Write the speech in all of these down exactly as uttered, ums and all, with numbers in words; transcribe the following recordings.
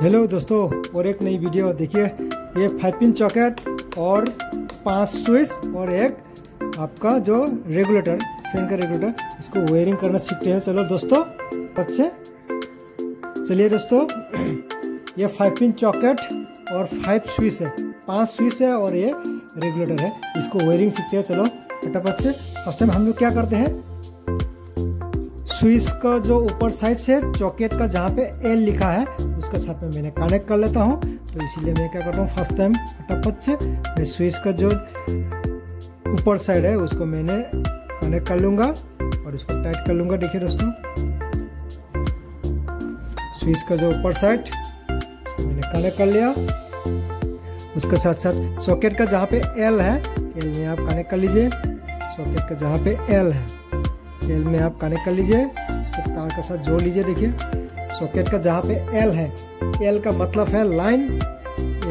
Hello दोस्तों, और एक नई वीडियो। देखिए ये फाइव पिन सॉकेट और पांच स्विच और एक आपका जो रेगुलेटर, फैन का रेगुलेटर, इसको वायरिंग करना सीखते हैं। चलो दोस्तों, अच्छे चलिए दोस्तों, ये फाइव पिन सॉकेट और फाइव स्विच है, पांच स्विच है और ये रेगुलेटर है, इसको वायरिंग सीखते हैं। चलो फटाफट से। फर्स्ट टाइम हम लोग क्या करते हैं, स्विच का जो ऊपर साइड से सॉकेट का जहाँ पे एल लिखा है उसका साथ में मैंने कनेक्ट कर लेता हूँ, तो इसीलिए मैं क्या करता हूँ, फर्स्ट टाइम फटाफट से मैं स्विच का जो ऊपर साइड है उसको मैंने कनेक्ट कर लूँगा और इसको टाइट कर लूँगा। देखिए दोस्तों, स्विच का जो ऊपर साइड मैंने कनेक्ट कर लिया, उसके साथ साथ सॉकेट का जहाँ पे एल है, एल में आप कनेक्ट कर लीजिए। सॉकेट का जहाँ पे एल है, एल में आप कनेक्ट कर लीजिए, इसको तार के साथ जोड़ लीजिए। देखिए सॉकेट का जहाँ पे एल है, एल का मतलब है लाइन,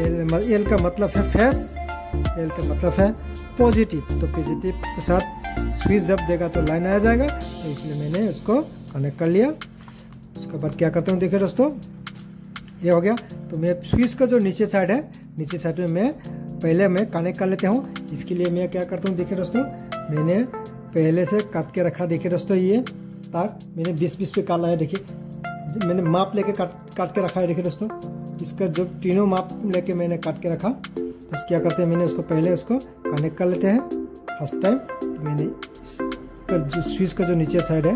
एल, एल का मतलब है फेस, एल का मतलब है पॉजिटिव, तो पॉजिटिव के साथ स्विच जब देगा तो लाइन आ जाएगा, तो इसलिए मैंने उसको कनेक्ट कर लिया। उसके बाद क्या करता हूँ, देखिए दोस्तों ये हो गया, तो मैं स्विच का जो नीचे साइड है, नीचे साइड में मैं पहले मैं कनेक्ट कर लेता हूँ। इसके लिए मैं क्या करता हूँ, देखिए दोस्तों मैंने पहले से काट के रखा। देखिए दोस्तों ये तार मैंने बीस बीस पे काटा है, देखिए मैंने माप लेके काट काट के रखा है। देखिए दोस्तों इसका जब तीनों माप लेके मैंने काट के रखा, तो क्या करते हैं, मैंने उसको पहले उसको कनेक्ट कर लेते हैं फर्स्ट टाइम। तो मैंने जो स्विच का जो नीचे साइड है,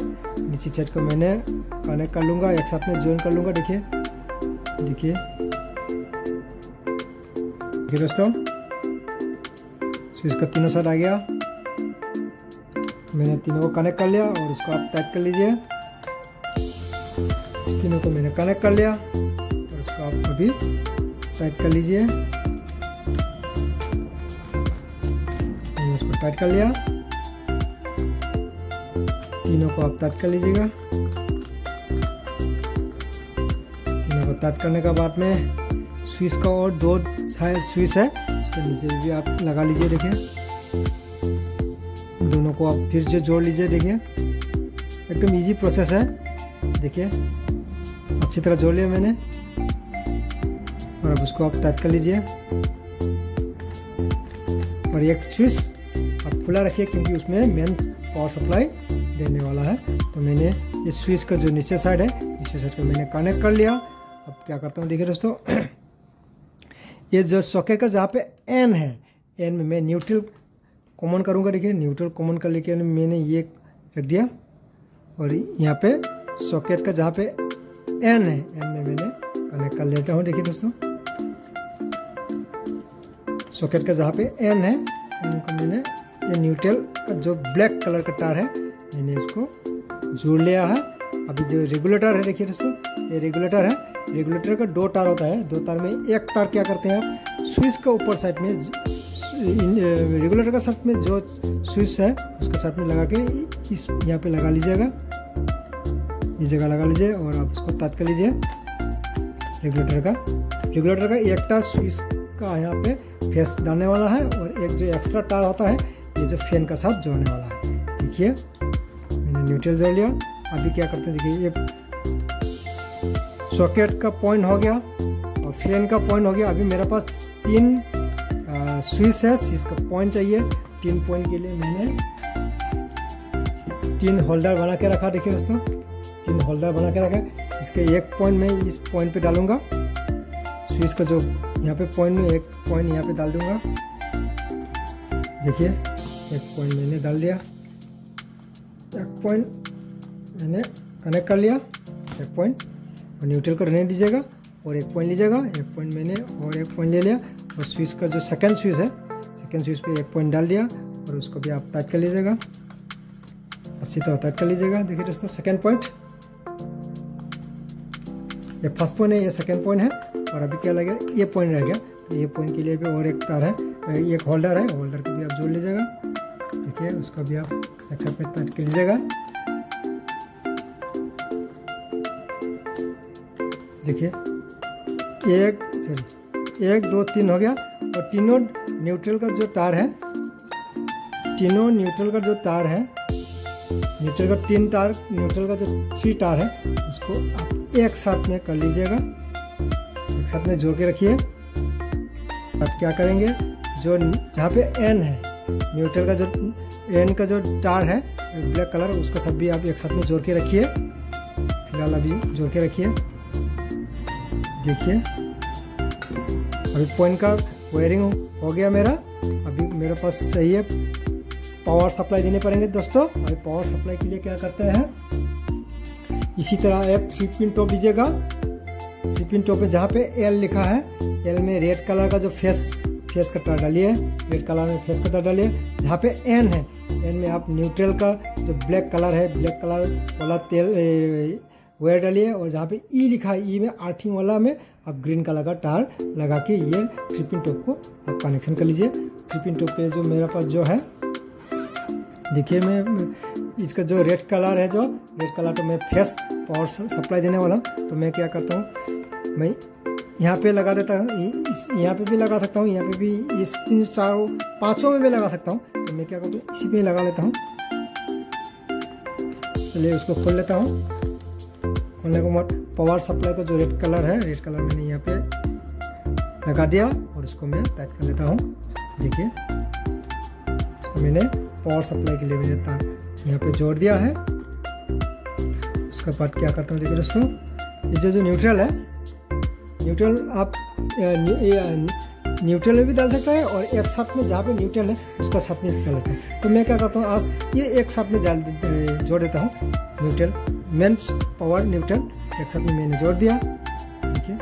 नीचे साइड को मैंने कनेक्ट कर लूँगा, एक साथ में ज्वाइन कर लूँगा। देखिए देखिए देखिए दोस्तों स्विच का तीनों साइड आ गया, मैंने तीनों को कनेक्ट कर लिया और उसको आप टाइट कर लीजिए। इस तीनों को मैंने कनेक्ट कर लिया और उसको आप अभी टाइट कर लीजिए। मैंने इसको टाइट कर लिया, तीनों को आप टाइट कर लीजिएगा। तीनों को टाइट करने के बाद में स्विच का और दो स्विच है उसके नीचे भी आप लगा लीजिए। देखिए दोनों को आप फिर से जोड़ लीजिए। देखिए एकदम इजी प्रोसेस है, देखिए अच्छी तरह जोड़ लिया मैंने और अब उसको आप टाइट कर लीजिए। और एक स्विच आप खुला रखिए क्योंकि उसमें मेन पावर सप्लाई देने वाला है। तो मैंने इस स्विच का जो नीचे साइड है, नीचे साइड को मैंने कनेक्ट कर लिया। अब क्या करता हूँ, देखिए दोस्तों ये जो सॉकेट का जहाँ पे एन है, एन में मैं न्यूट्रल कॉमन करूँगा। देखिए न्यूट्रल कॉमन कर लेके मैंने ये रख दिया और यहाँ पे सॉकेट का जहाँ पे एन है, एन में मैंने कनेक्ट कर लेता हूँ। देखिए दोस्तों सॉकेट का जहाँ पे एन है, एन को मैंने ये न्यूट्रल का जो ब्लैक कलर का तार है मैंने इसको जोड़ लिया है। अभी जो रेगुलेटर है, देखिए दोस्तों ये रेगुलेटर है, रेगुलेटर का दो तार होता है, दो तार में एक तार क्या करते हैं आप, स्विच का ऊपर साइड में रेगुलेटर का साथ में जो स्विच है उसके साथ में लगा के इस यहाँ पे लगा लीजिएगा, इस जगह लगा लीजिए और आप उसको तार कर लीजिए। रेगुलेटर का रेगुलेटर का एक तार स्विच का यहाँ पे फेस डालने वाला है और एक जो एक्स्ट्रा तार होता है ये जो फैन का साथ जोड़ने वाला है। देखिए मैंने न्यूट्रल जोड़ लिया। अभी क्या करते हैं, देखिए ये सॉकेट का पॉइंट हो गया और फैन का पॉइंट हो गया। अभी मेरे पास तीन स्विच है, स्विच का पॉइंट चाहिए। तीन पॉइंट के लिए मैंने तीन होल्डर बना के रखा। देखिए दोस्तों तीन होल्डर बना के रखा, इसके एक पॉइंट मैं इस पॉइंट पे डालूंगा, स्विच का जो यहाँ पे पॉइंट में एक पॉइंट यहाँ पे डाल दूंगा। देखिए एक पॉइंट मैंने डाल दिया, एक पॉइंट मैंने कनेक्ट कर लिया, एक पॉइंट और न्यूट्रल को रहने दीजिएगा और एक पॉइंट लीजिएगा। एक पॉइंट मैंने और एक पॉइंट ले लिया और स्विच का जो सेकंड स्विच है, सेकंड स्विच पे एक पॉइंट डाल दिया और उसको भी आप टाइट कर लीजिएगा, अच्छी तरह टाइट कर लीजिएगा। देखिए दोस्तों सेकंड पॉइंट, ये फर्स्ट पॉइंट है, ये सेकंड पॉइंट है और अभी क्या लगे ये पॉइंट रह गया, तो ये पॉइंट के लिए भी और एक तार है, एक होल्डर है, होल्डर को भी आप जोड़ लीजिएगा। देखिए उसको भी आप एक साथ में टाइट कर लीजिएगा। देखिए एक सॉरी एक दो तीन हो गया और तीनों न्यूट्रल का जो तार है, तीनों न्यूट्रल का जो तार है, न्यूट्रल का तीन तार, न्यूट्रल का जो थ्री तार है उसको आप एक साथ में कर लीजिएगा, एक साथ में जोड़ के रखिए। अब क्या करेंगे, जो जहाँ पे एन है, न्यूट्रल का जो एन का जो तार है ब्लैक कलर, उसको सब भी आप एक साथ में जोड़ के रखिए। फिलहाल अभी जोड़ के रखिए, देखिए अभी पॉइंट का वायरिंग हो गया मेरा। अभी मेरे पास सही है, पावर सप्लाई देने पड़ेंगे दोस्तों। अभी पावर सप्लाई के लिए क्या करते हैं, इसी तरह आप सी पिन टॉप दीजिएगा। सी पिन टॉप पे जहाँ पे एल लिखा है, एल में रेड कलर का जो फेस फेस का तार डालिए, रेड कलर में फेस का तार डालिए। जहाँ पे एन है, एन में आप न्यूट्रल का जो ब्लैक कलर है, ब्लैक कलर वाला तेल वायर डालिए। और जहाँ पे ई लिखा है, ई में आर्थिंग वाला में आप ग्रीन कलर का तार लगा के ये थ्री पिन टॉप को आप कनेक्शन कर लीजिए। थ्री पिन टॉप के जो मेरा पास जो है, देखिए मैं इसका जो रेड कलर है, जो रेड कलर तो मैं फेस पावर सप्लाई देने वाला, तो मैं क्या करता हूँ, मैं यहाँ पे लगा देता हूँ, यहाँ पे भी लगा सकता हूँ, यहाँ पे भी, इस तीन चार पाँचों में भी लगा सकता हूँ। तो मैं क्या करता हूँ, इसी पे लगा लेता हूँ। चलिए उसको खोल लेता हूँ। खोलने के बाद पावर सप्लाई का जो रेड कलर है, रेड कलर मैंने यहाँ पे लगा दिया और इसको मैं टाइट कर लेता हूँ। देखिए इसको मैंने पावर सप्लाई के लिए मैंने तार यहाँ पे जोड़ दिया है। उसके बाद क्या करता हूँ, देखिए दोस्तों, ये जो जो न्यूट्रल है, न्यूट्रल आप न्यूट्रल में भी डाल सकते हैं और एक साथ में जहाँ पे न्यूट्रल है उसका साथ में डाल सकते हैं। तो मैं क्या करता हूँ, आज ये एक साथ में जोड़ देता हूँ। न्यूट्रल मेन पावर न्यूट्रल एक साथ में मैंने जोड़ दिया। देखिए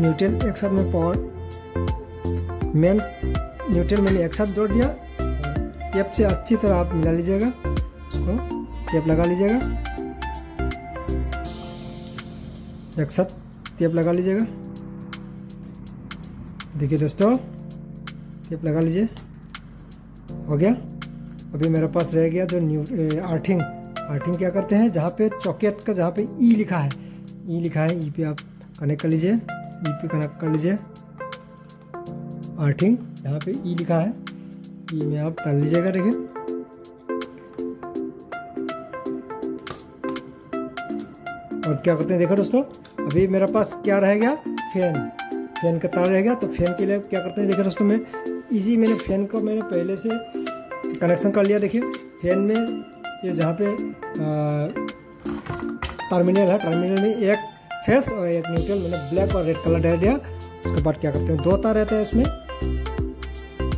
न्यूट्रल एक साथ में पावर मेन न्यूट्रल मैंने एक साथ जोड़ दिया। टेप से अच्छी तरह आप मिला लीजिएगा, उसको टेप लगा लीजिएगा, एक साथ टेप लगा लीजिएगा। देखिए दोस्तों टेप लगा लीजिए, हो गया। अभी मेरे पास रह गया जो न्यू आर्थिंग। आर्थिंग क्या करते हैं, जहाँ पे चॉकेट का जहाँ पे ई लिखा है, ई लिखा है, ई पे आप कनेक्ट कर लीजिए, ई पे कनेक्ट कर लीजिए। आर्थिंग जहाँ पे ई लिखा है, ई में आप डाल लीजिएगा। देखिए और क्या करते हैं, देखो दोस्तों अभी मेरे पास क्या रह गया, फैन, फैन का तार रह गया। तो फैन के लिए क्या करते हैं, देखो दोस्तों मैं इजी, मैंने फैन को मैंने पहले से कनेक्शन कर लिया। देखिए फैन में ये जहाँ पे टर्मिनल है, टर्मिनल में एक फेस और एक न्यूट्रल मैंने ब्लैक और रेड कलर डाल दिया। उसके बाद क्या करते हैं, दो तार रहता है, उसमें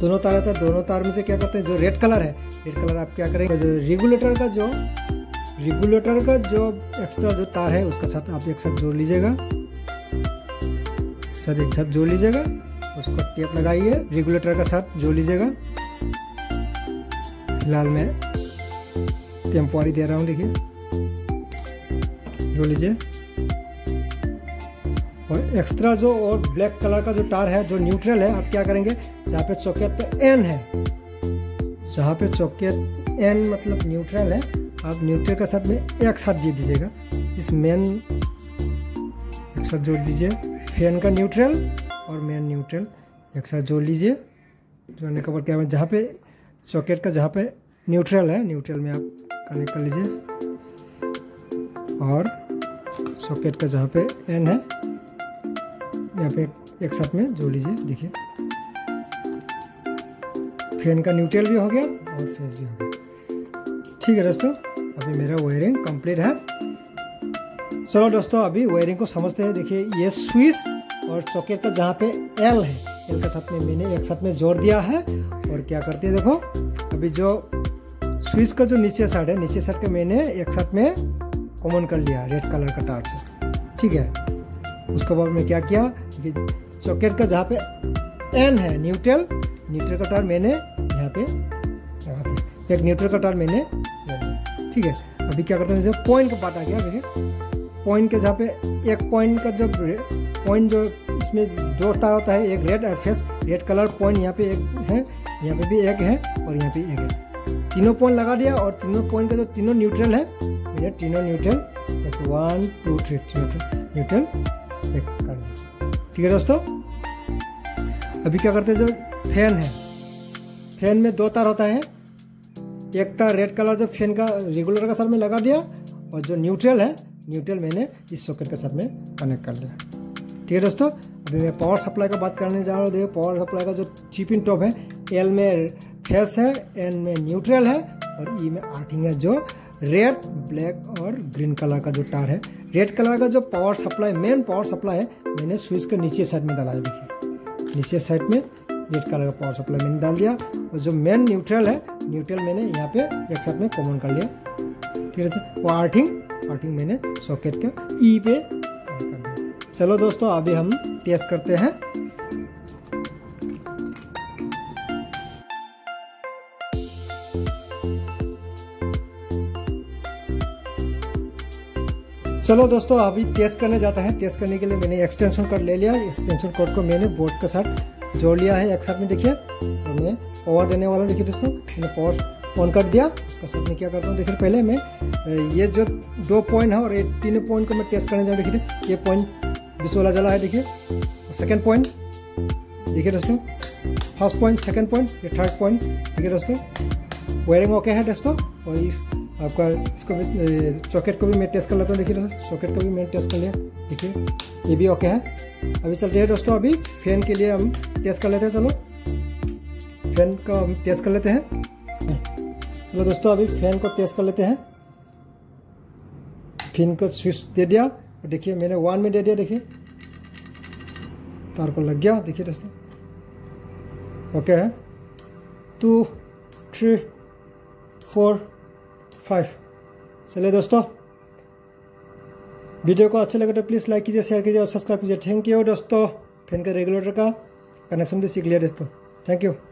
दोनों तार रहता है। दोनों तार में से क्या करते हैं, जो रेड कलर है, रेड कलर आप क्या करेंगे, जो रेगुलेटर का जो रेगुलेटर का जो एक्स्ट्रा जो तार है उसका साथ आप एक साथ जोड़ लीजिएगा, सर एक साथ जोड़ लीजिएगा। उसको टेप लगाइए, रेगुलेटर का साथ जोड़ लीजिएगा। फिलहाल मैं टेम्पोरी दे रहा हूँ, देखिए जोड़ लीजिए। और एक्स्ट्रा जो और ब्लैक कलर का जो तार है, जो न्यूट्रल है, आप क्या करेंगे, जहाँ पे चॉकेट पे एन है, जहाँ पे चॉकेट एन मतलब न्यूट्रल है, आप न्यूट्रल का साथ में एक साथ जोड़ दीजिएगा। इस मेन एक साथ जोड़ दीजिए, फैन का न्यूट्रल और मेन न्यूट्रल एक साथ जोड़ लीजिए। जोड़ने के बाद क्या है, जहाँ पे सॉकेट का जहाँ पे न्यूट्रल है, न्यूट्रल में आप कनेक्ट कर लीजिए। और सॉकेट का जहाँ पे एन है, यहाँ पे एक साथ में जोड़ लीजिए। देखिए फैन का न्यूट्रल भी हो गया और फेस भी हो गया। ठीक है दोस्तों, अभी मेरा वायरिंग कंप्लीट है। चलो दोस्तों अभी वायरिंग को समझते हैं। देखिए ये स्विच और सॉकेट का जहाँ पे एल है, एल का साथ में मैंने एक साथ में जोड़ दिया है। और क्या करते हैं, देखो अभी जो स्विच का जो नीचे साइड है, नीचे साइड का मैंने एक साथ में कॉमन कर लिया रेड कलर का तार से, ठीक है। उसके बाद में क्या किया, सॉकेट का जहाँ पे एन है, न्यूट्रल, न्यूट्रल का तार मैंने यहाँ पे लगा दिया, एक न्यूट्रल का तार मैंने, ठीक है। अभी क्या करते हैं, जो पॉइंट का पार्ट आ गया। देखिए पॉइंट के जहाँ पे एक पॉइंट का जो पॉइंट जो इसमें दो तार होता है, एक रेड और फेस, रेड कलर पॉइंट यहाँ पे एक है, यहाँ पे भी एक है और यहाँ पे एक है, तीनों पॉइंट लगा दिया। और तीनों पॉइंट का जो तीनों न्यूट्रल है, मैंने तीनों न्यूट्रल एक वन टू थ्री न्यूट्रल एक कर दिया, ठीक है दोस्तों। अभी क्या करते हैं, जो फैन है, फैन में दो तार होता है, एक तार रेड कलर जो फैन का रेगुलर का साथ में लगा दिया और जो न्यूट्रल है न्यूट्रल मैंने इस सॉकेट के साथ में कनेक्ट कर लिया। ठीक है दोस्तों, अभी मैं पावर सप्लाई का बात करने जा रहा हूँ। देखिए पावर सप्लाई का जो चिप इन टॉप है, एल में फेस है, एन में न्यूट्रल है और ई में आर्थिंग है, जो रेड, ब्लैक और ग्रीन कलर का जो तार है। रेड कलर का जो power supply main power supply है मैंने स्विच के नीचे साइड में डाला है। देखिए नीचे साइड में रेड कलर का पावर सप्लाई मैंने डाल दिया और जो मेन न्यूट्रल है न्यूट्रल मैंने यहाँ पे एक साथ में कॉमन कर लिया। ठीक है, वो आर्थिंग आर्थिंग मैंने सॉकेट के ई पे कनेक्ट कर दिया। चलो दोस्तों अभी हम टेस्ट करते हैं। चलो दोस्तों अभी टेस्ट करने जाता है। टेस्ट करने के लिए मैंने एक्सटेंशन कोड ले लिया। एक्सटेंशन कोड को मैंने बोर्ड के साथ जोड़ लिया है एक साथ में। देखिए और मैं पावर देने वाला हूँ। देखिए दोस्तों मैंने पावर ऑन कर दिया। उसका साथ में क्या करता हूँ, देखिए पहले मैं ये जो दो पॉइंट है और ये तीनों पॉइंट को मैं टेस्ट करने जाऊँ। देखिए ये पॉइंट बीस वाला जला है। देखिए सेकेंड पॉइंट, देखिए दोस्तों फर्स्ट पॉइंट, सेकेंड पॉइंट, ये थर्ड पॉइंट। देखिए दोस्तों वायरिंग ओके है दोस्तों। और इस आपका इसको भी सॉकेट को भी मैं टेस्ट कर लेता हूँ। देखिए दोस्तों सॉकेट को भी मैंने टेस्ट कर लिया। देखिए ये भी ओके है। अभी चलते हैं दोस्तों, अभी फैन के लिए हम टेस्ट कर लेते हैं। चलो फैन का हम टेस्ट कर लेते हैं। चलो दोस्तों अभी फैन को टेस्ट कर लेते हैं। फैन को स्विच दे दिया और देखिए मैंने वन में दे दिया। देखिए तार को लग गया। देखिए दोस्तों ओके है। Two three four five. चलिए दोस्तों वीडियो को अच्छा लगे तो प्लीज़ लाइक कीजिए, शेयर कीजिए और सब्सक्राइब कीजिए। थैंक यू दोस्तों। फैन के रेगुलेटर का कनेक्शन भी सीख लिया दोस्तों। Thank you.